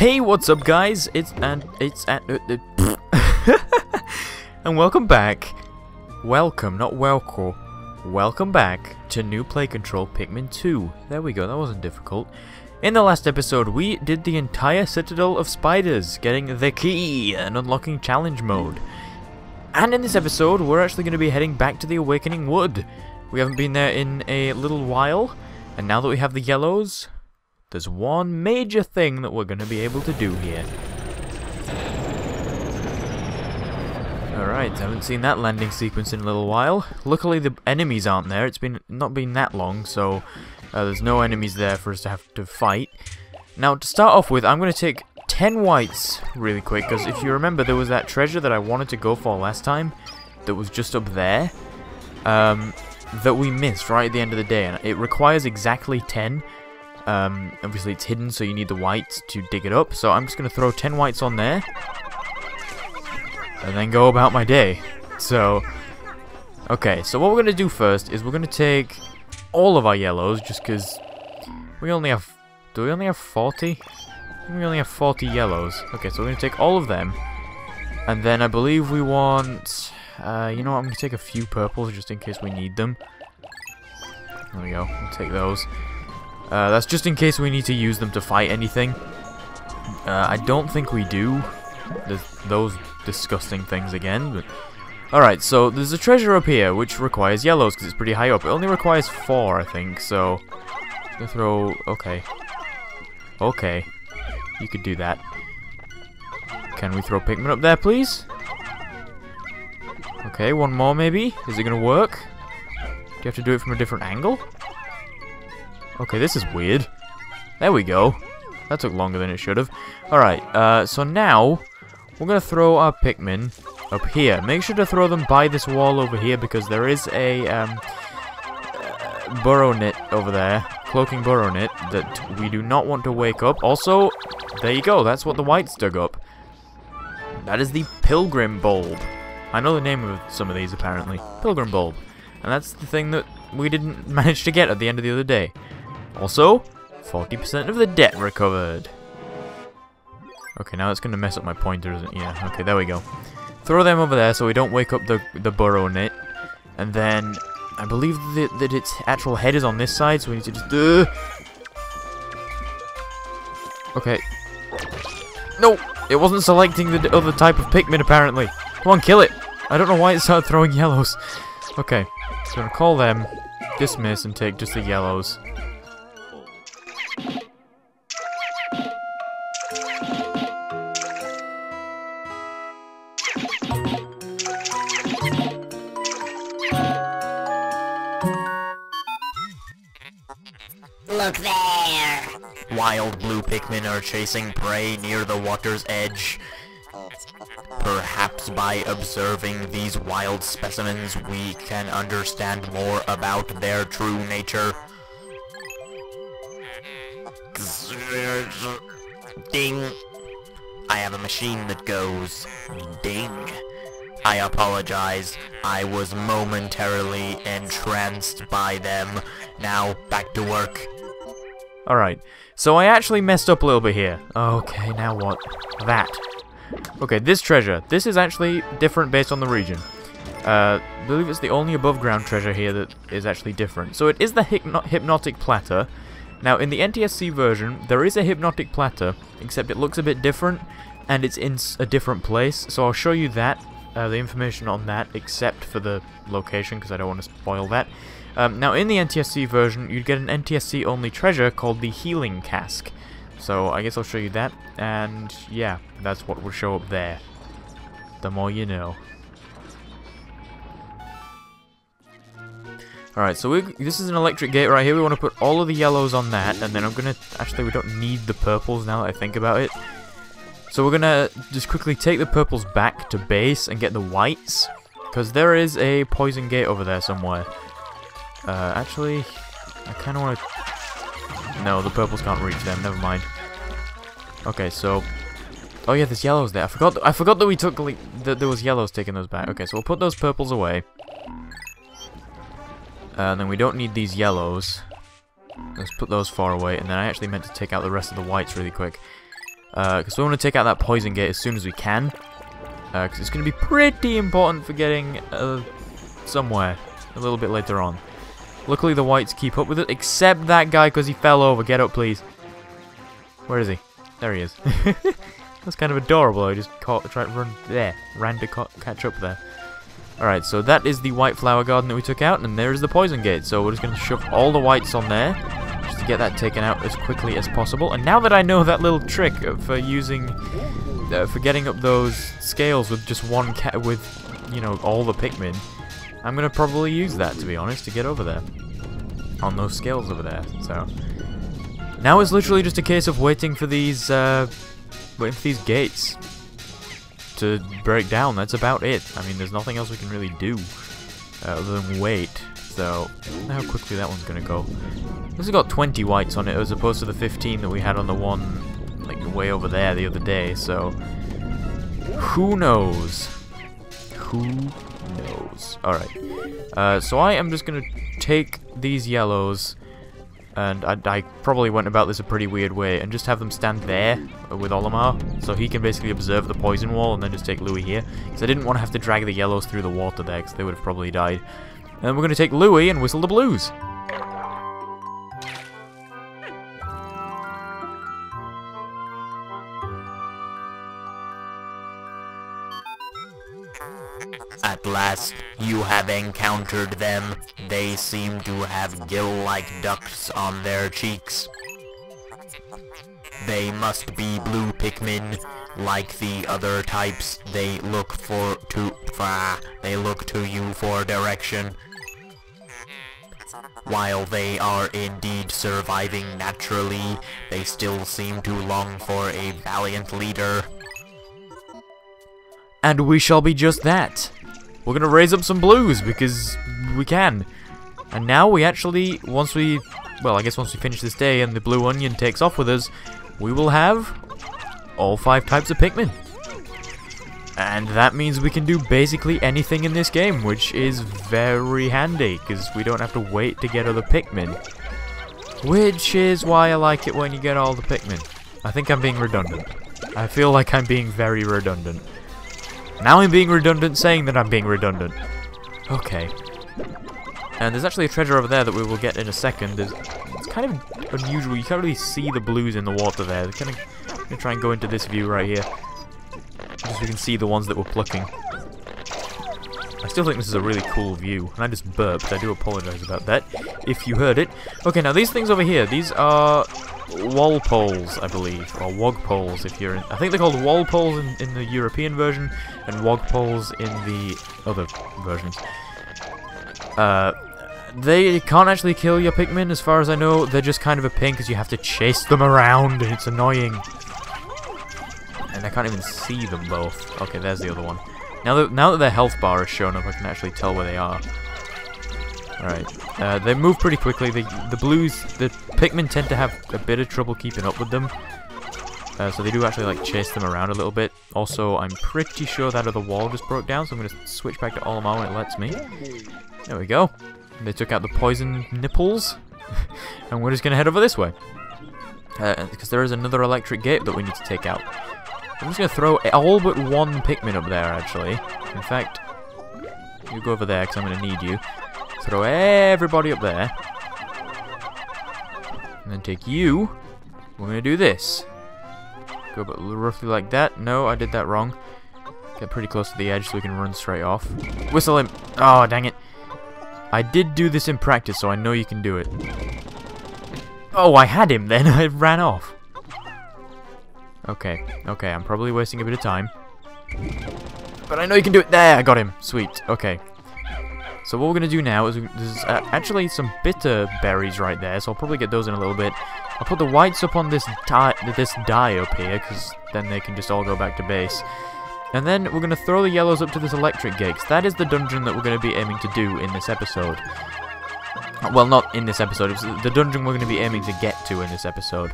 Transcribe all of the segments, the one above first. Hey, what's up, guys? And welcome back. Welcome back to New Play Control Pikmin 2. There we go, that wasn't difficult. In the last episode, we did the entire Citadel of Spiders, getting the key and unlocking Challenge Mode. And in this episode, we're actually going to be heading back to the Awakening Wood. We haven't been there in a little while, and now that we have the yellows, there's one major thing that we're going to be able to do here. Alright, I haven't seen that landing sequence in a little while. Luckily the enemies aren't there, it's been not been that long, so there's no enemies there for us to have to fight. Now to start off with, I'm going to take 10 whites really quick, because if you remember there was that treasure that I wanted to go for last time, that was just up there, that we missed right at the end of the day, and it requires exactly 10. Obviously it's hidden, so you need the whites to dig it up, so I'm just going to throw 10 whites on there and then go about my day. So okay, so what we're going to do first is we're going to take all of our yellows, just because we only have, do we only have 40? I think we only have 40 yellows. Okay, so we're going to take all of them, and then I believe we want, you know what, I'm going to take a few purples just in case we need them. There we go, we'll take those. That's just in case we need to use them to fight anything. I don't think we do. There's those disgusting things again. But... alright, so there's a treasure up here, which requires yellows, because it's pretty high up. It only requires 4, I think, so... I'm gonna throw... okay. Okay. You could do that. Can we throw Pikmin up there, please? Okay, one more, maybe? Is it gonna work? Do you have to do it from a different angle? Okay, this is weird. There we go. That took longer than it should have. Alright, so now we're going to throw our Pikmin up here. Make sure to throw them by this wall over here, because there is a burrow-nit over there, cloaking burrow-nit, that we do not want to wake up. Also, there you go, that's what the whites dug up. That is the Pilgrim Bulb. I know the name of some of these, apparently. Pilgrim Bulb. And that's the thing that we didn't manage to get at the end of the other day. Also, 40% of the debt recovered. Okay, now it's going to mess up my pointer, isn't it? Yeah, okay, there we go. Throw them over there so we don't wake up the burrow-nit. And then, I believe that its actual head is on this side, so we need to just... okay. No! It wasn't selecting the other type of Pikmin, apparently. Come on, kill it! I don't know why it started throwing yellows. Okay, so I'm going to call them, dismiss, and take just the yellows. Look there! Wild blue Pikmin are chasing prey near the water's edge. Perhaps by observing these wild specimens, we can understand more about their true nature. Ding! I have a machine that goes ding. I apologize. I was momentarily entranced by them. Now, back to work. Alright, so I actually messed up a little bit here. Okay, now what? That. Okay, this treasure. This is actually different based on the region. I believe it's the only above-ground treasure here that is actually different. So it is the hypnotic platter. Now, in the NTSC version, there is a hypnotic platter, except it looks a bit different, and it's in a different place. So I'll show you that, the information on that, except for the location, because I don't want to spoil that. Now, in the NTSC version, you'd get an NTSC-only treasure called the Healing Cask. So, I guess I'll show you that, and yeah, that's what will show up there. The more you know. Alright, so this is an electric gate right here. We want to put all of the yellows on that, and then I'm going to... actually, we don't need the purples now that I think about it. So we're going to just quickly take the purples back to base and get the whites, because there is a poison gate over there somewhere. Actually, I kind of want to... no, the purples can't reach them. Never mind. Okay, so... oh yeah, there's yellows there. I forgot that we took... that there was yellows taking those back. Okay, so we'll put those purples away. And then we don't need these yellows. Let's put those far away. And then I actually meant to take out the rest of the whites really quick. because we want to take out that poison gate as soon as we can, because it's going to be pretty important for getting somewhere a little bit later on. Luckily the whites keep up with it, except that guy because he fell over. Get up, please. Where is he? There he is. That's kind of adorable. I just ran to catch up there. Alright, so that is the white flower garden that we took out, and there is the poison gate. So we're just going to shove all the whites on there, just to get that taken out as quickly as possible. And now that I know that little trick for using, for getting up those scales with just one cat, with, you know, all the Pikmin, I'm going to probably use that, to be honest, to get over there. On those scales over there, so. Now it's literally just a case of waiting for these gates to break down. That's about it. I mean, there's nothing else we can really do other than wait. So, I don't know how quickly that one's going to go. This has got 20 whites on it as opposed to the 15 that we had on the one, like, way over there the other day. So, who knows? Who knows? Alright. So I am just going to take these yellows, and I probably went about this a pretty weird way, and just have them stand there with Olimar, so he can basically observe the poison wall, and then just take Louie here, because I didn't want to have to drag the yellows through the water there, because they would have probably died. And then we're going to take Louie and whistle the blues. At last, you have encountered them. They seem to have gill-like ducts on their cheeks. They must be blue Pikmin. Like the other types, they look to you for direction. While they are indeed surviving naturally, they still seem to long for a valiant leader. And we shall be just that. We're going to raise up some blues, because we can. And now we actually, once we finish this day and the blue onion takes off with us, we will have all 5 types of Pikmin. And that means we can do basically anything in this game, which is very handy, because we don't have to wait to get other Pikmin. Which is why I like it when you get all the Pikmin. I think I'm being redundant. I feel like I'm being very redundant. Now I'm being redundant saying that I'm being redundant. Okay. And there's actually a treasure over there that we will get in a second. It's kind of unusual. You can't really see the blues in the water there. I'm going to try and go into this view right here, just so we can see the ones that we're plucking. I still think this is a really cool view. And I just burped. I do apologize about that, if you heard it. Okay, now these things over here, these are wall poles, I believe, or wogpoles if you're in... I think they're called wall poles in the European version, and wogpoles in the other versions. They can't actually kill your Pikmin, as far as I know. They're just kind of a pain because you have to chase them around, and it's annoying. And I can't even see them both. Okay, there's the other one. Now that their health bar is shown up, I can actually tell where they are. Alright, they move pretty quickly. The Pikmin tend to have a bit of trouble keeping up with them. So they do actually, like, chase them around a little bit. Also, I'm pretty sure that other wall just broke down, so I'm going to switch back to Olimar when it lets me. There we go. They took out the poison nipples. And we're just going to head over this way. Because there is another electric gate that we need to take out. I'm just going to throw all but one Pikmin up there, actually. In fact, you go over there, because I'm going to need you. Throw everybody up there. And then take you. We're going to do this. Go about roughly like that. No, I did that wrong. Get pretty close to the edge so we can run straight off. Whistle him. Oh, dang it. I did do this in practice, so I know you can do it. Oh, I had him then. I ran off. Okay. Okay, I'm probably wasting a bit of time. But I know you can do it. There, I got him. Sweet. Okay. So what we're going to do now is, there's actually some bitter berries right there, so I'll probably get those in a little bit. I'll put the whites up on this die up here, because then they can just all go back to base. And then we're going to throw the yellows up to this electric gate, because that is the dungeon that we're going to be aiming to do in this episode. Well, not in this episode, it's the dungeon we're going to be aiming to get to in this episode.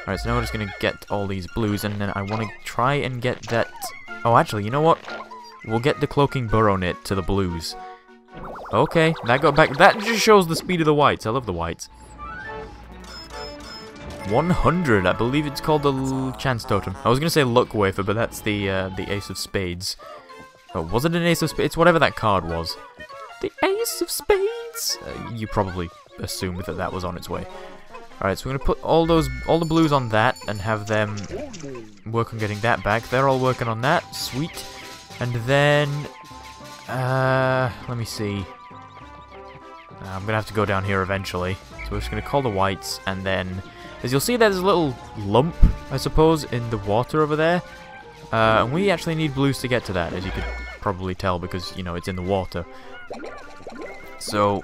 Alright, so now we're just going to get all these blues, and then I want to try and get that... Oh, actually, you know what? We'll get the cloaking burrow-nit to the blues. Okay, that got back. That just shows the speed of the whites. I love the whites. 100. I believe it's called the Chance Totem. I was going to say Luck Wafer, but that's the Ace of Spades. Oh, was it an Ace of Spades? It's whatever that card was. The Ace of Spades? You probably assumed that that was on its way. Alright, so we're going to put all the blues on that and have them work on getting that back. They're all working on that. Sweet. And then... let me see. I'm going to have to go down here eventually. So we're just going to call the whites, and then... As you'll see, there's a little lump, I suppose, in the water over there. And we actually need blues to get to that, as you could probably tell, because, you know, it's in the water. So...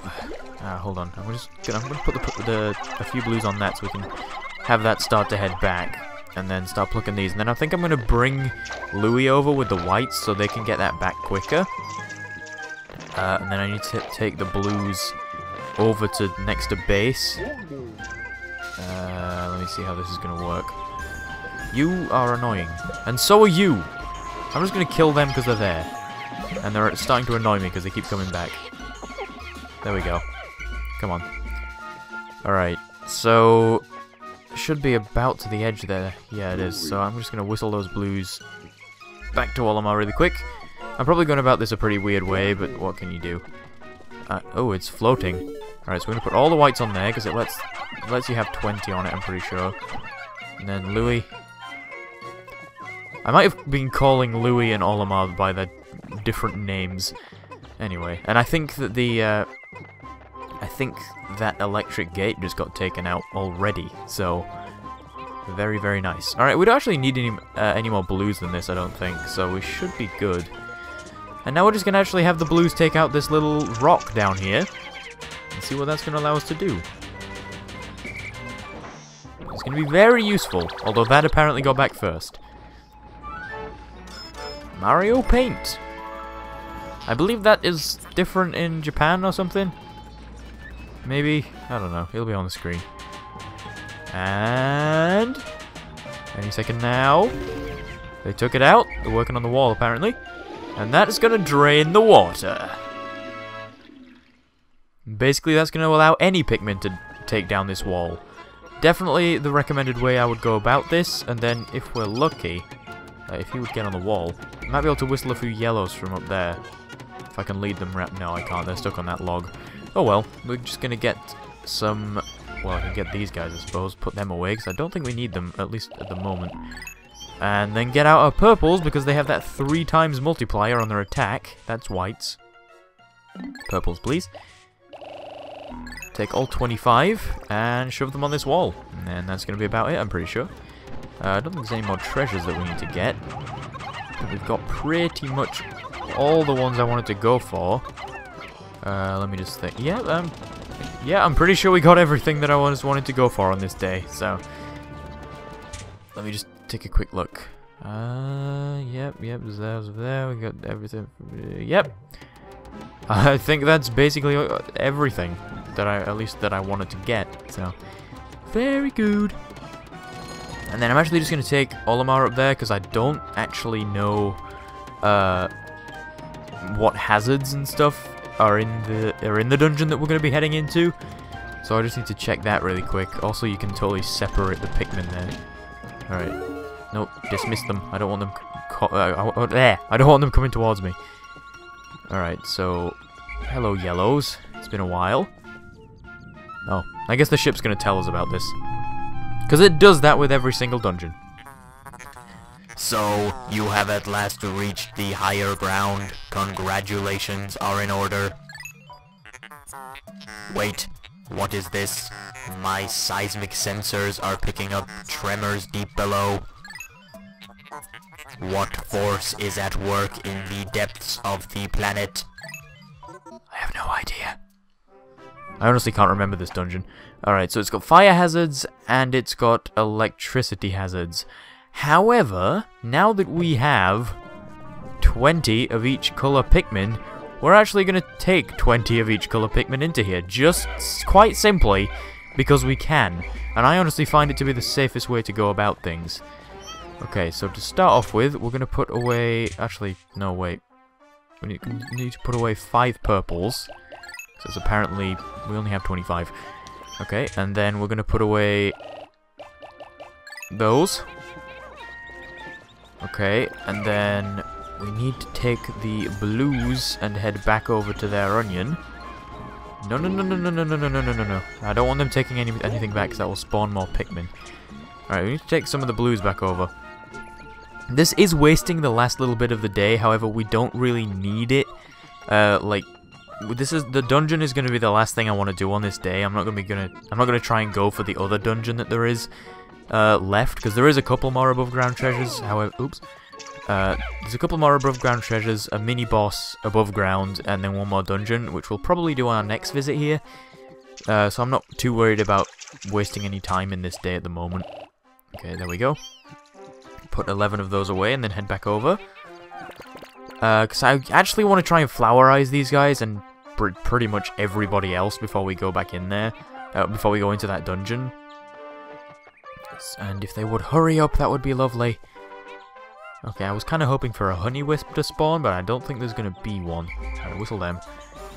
hold on. I'm gonna put a few blues on that so we can have that start to head back. And then start plucking these. And then I think I'm going to bring Louie over with the whites so they can get that back quicker. And then I need to take the blues over to next to base. Let me see how this is going to work. You are annoying. And so are you! I'm just going to kill them because they're there. And they're starting to annoy me because they keep coming back. There we go. Come on. Alright, so... should be about to the edge there. Yeah, it is. So I'm just going to whistle those blues back to Olimar really quick. I'm probably going about this a pretty weird way, but what can you do? Oh, it's floating. Alright, so we're going to put all the whites on there, because it lets you have 20 on it, I'm pretty sure. And then Louie. I might have been calling Louie and Olimar by their different names. Anyway, and I think that the... I think that electric gate just got taken out already, so very, very nice. Alright, we don't actually need any more blues than this, I don't think, so we should be good. And now we're just going to actually have the blues take out this little rock down here, and see what that's going to allow us to do. It's going to be very useful, although that apparently got back first. Mario Paint! I believe that is different in Japan or something. Maybe? I don't know. It'll be on the screen. And... any second now. They took it out. They're working on the wall, apparently. And that's going to drain the water. Basically, that's going to allow any Pikmin to take down this wall. Definitely the recommended way I would go about this. And then, if we're lucky, if he would get on the wall, I might be able to whistle a few yellows from up there. If I can lead them right... No, I can't. They're stuck on that log. Oh well, we're just going to get some... Well, I can get these guys, I suppose. Put them away, because I don't think we need them, at least at the moment. And then get out our purples, because they have that 3 times multiplier on their attack. That's whites. Purples, please. Take all 25, and shove them on this wall. And that's going to be about it, I'm pretty sure. I don't think there's any more treasures that we need to get. But we've got pretty much all the ones I wanted to go for. Let me just think. Yeah, I'm pretty sure we got everything that I wanted to go for on this day, so... Let me just take a quick look. Yep, there's there, we got everything. Yep! I think that's basically everything that I wanted to get, so... Very good! And then I'm actually just going to take Olimar up there, because I don't actually know, what hazards and stuff are in the dungeon that we're going to be heading into. So I just need to check that really quick. Also, you can totally separate the Pikmin there. Alright. Nope. Dismiss them. I don't want them... I don't want them coming towards me. Alright, so... Hello, yellows. It's been a while. Oh. I guess the ship's going to tell us about this. Because it does that with every single dungeon. So, you have at last reached the higher ground. Congratulations are in order. Wait, what is this? My seismic sensors are picking up tremors deep below. What force is at work in the depths of the planet? I have no idea. I honestly can't remember this dungeon. Alright, so it's got fire hazards, and it's got electricity hazards. However, now that we have 20 of each colour Pikmin, we're actually going to take 20 of each colour Pikmin into here, just quite simply because we can. And I honestly find it to be the safest way to go about things. Okay, so to start off with, we're going to put away... Actually, no, wait. We need to put away 5 purples, because apparently we only have 25. Okay, and then we're going to put away... those. Okay, and then we need to take the blues and head back over to their onion. No, no, no, no, no, no, no, no, no, no, no. I don't want them taking anything back because that will spawn more Pikmin. Alright, we need to take some of the blues back over. This is wasting the last little bit of the day, however, we don't really need it. Like, this is the dungeon is going to be the last thing I want to do on this day. I'm not going to try and go for the other dungeon that there is left, because there is a couple more above ground treasures. However, oops. There's a couple more above ground treasures, a mini boss above ground, and then one more dungeon, which we'll probably do on our next visit here. So I'm not too worried about wasting any time in this day at the moment. Okay, there we go. Put 11 of those away and then head back over. Because I actually want to try and flowerize these guys and pretty much everybody else before we go back in there. Before we go into that dungeon. And if they would hurry up, that would be lovely. Okay, I was kind of hoping for a honey wisp to spawn, but I don't think there's going to be one. Alright, whistle them.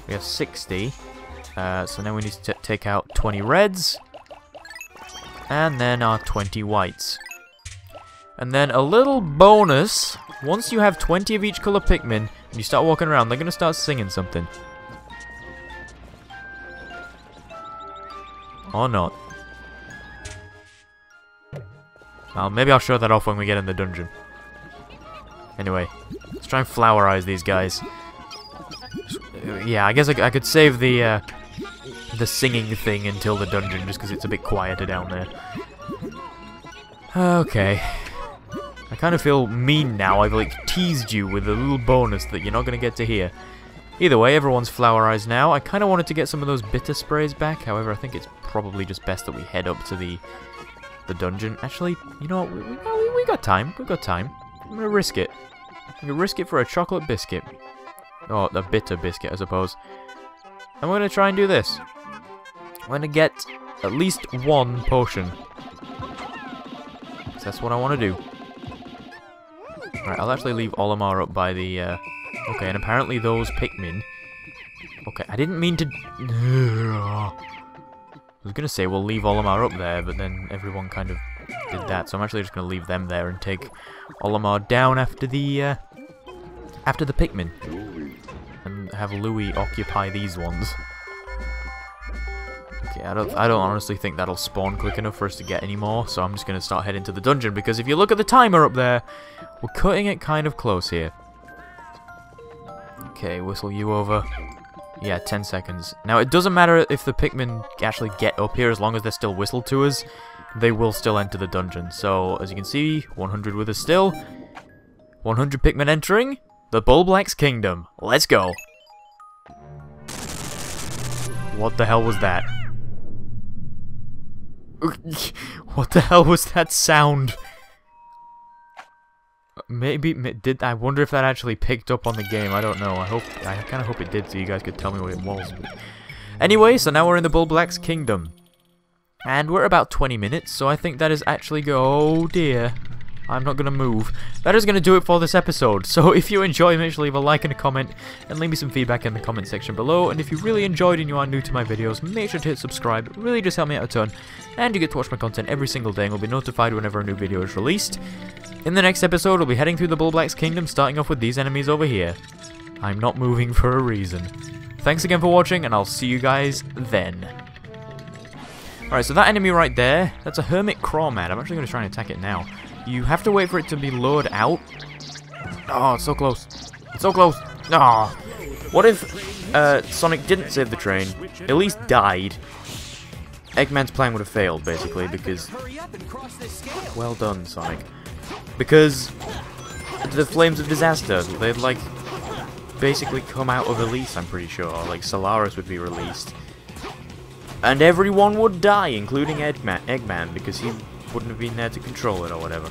We have 60. So now we need to take out 20 reds. And then our 20 whites. And then a little bonus. Once you have 20 of each color Pikmin, and you start walking around, they're going to start singing something. Or not. Well, maybe I'll show that off when we get in the dungeon. Anyway, let's try and flowerize these guys. Yeah, I guess I could save the singing thing until the dungeon, just because it's a bit quieter down there. Okay. I kind of feel mean now. I've, like, teased you with a little bonus that you're not going to get to hear. Either way, everyone's flowerized now. I kind of wanted to get some of those bitter sprays back. However, I think it's probably just best that we head up to the dungeon. Actually, you know what? We got time. We got time. I'm gonna risk it. I'm gonna risk it for a chocolate biscuit. Oh, a bitter biscuit, I suppose. I'm gonna try and do this. I'm gonna get at least one potion. So that's what I want to do. Alright, I'll actually leave Olimar up by the... Okay, and apparently those Pikmin... Okay, I didn't mean to... I was gonna say we'll leave Olimar up there, but then everyone kind of... did that, so I'm actually just going to leave them there and take Olimar down after the Pikmin, and have Louie occupy these ones. Okay, I don't honestly think that'll spawn quick enough for us to get any more, so I'm just going to start heading to the dungeon because if you look at the timer up there, we're cutting it kind of close here. Okay, whistle you over. Yeah, 10 seconds. Now it doesn't matter if the Pikmin actually get up here as long as they're still whistled to us. They will still enter the dungeon. So, as you can see, 100 with us still. 100 Pikmin entering the Bulblax Kingdom. Let's go. What the hell was that? What the hell was that sound? Maybe did I wonder if that actually picked up on the game? I don't know. I kind of hope it did, so you guys could tell me what it was. Anyway, so now we're in the Bulblax Kingdom. And we're about 20 minutes, so I think that is actually go. Oh dear, I'm not going to move. That is going to do it for this episode. So if you enjoy, make sure to leave a like and a comment, and leave me some feedback in the comment section below. And if you really enjoyed and you are new to my videos, make sure to hit subscribe. It really does help me out a ton. And you get to watch my content every single day and will be notified whenever a new video is released. In the next episode, we'll be heading through the Bulblax Kingdom, starting off with these enemies over here. I'm not moving for a reason. Thanks again for watching, and I'll see you guys then. Alright, so that enemy right there, that's a Hermit Cromad. I'm actually going to try and attack it now. You have to wait for it to be lured out. Oh, it's so close. It's so close. Oh. What if Sonic didn't save the train, at least died? Eggman's plan would have failed, basically, because... Well done, Sonic. Because the Flames of Disaster, they'd, like, basically come out of release, I'm pretty sure. Like, Solaris would be released. And everyone would die, including Eggman, because he wouldn't have been there to control it or whatever.